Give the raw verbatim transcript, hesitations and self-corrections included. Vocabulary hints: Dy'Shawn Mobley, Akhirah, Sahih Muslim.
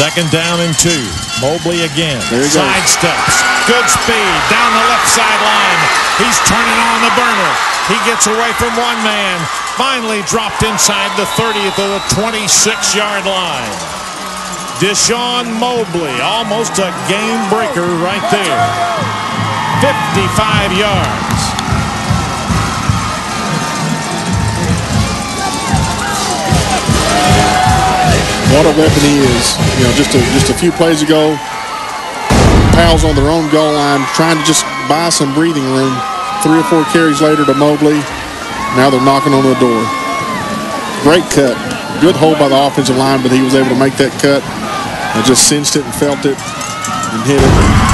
Second down and two. Mobley again. Side steps. Good speed down the left sideline. He's turning on the burner. He gets away from one man. Finally dropped inside the thirtieth of the twenty-six yard line. Dy'Shawn Mobley, almost a game breaker right there. fifty-five yards. What a weapon he is. You know, just a, just a few plays ago, Powell's on their own goal line, trying to just buy some breathing room. Three or four carries later to Mobley. Now they're knocking on the door. Great cut. Good hold by the offensive line, but he was able to make that cut. And just sensed it and felt it and hit it.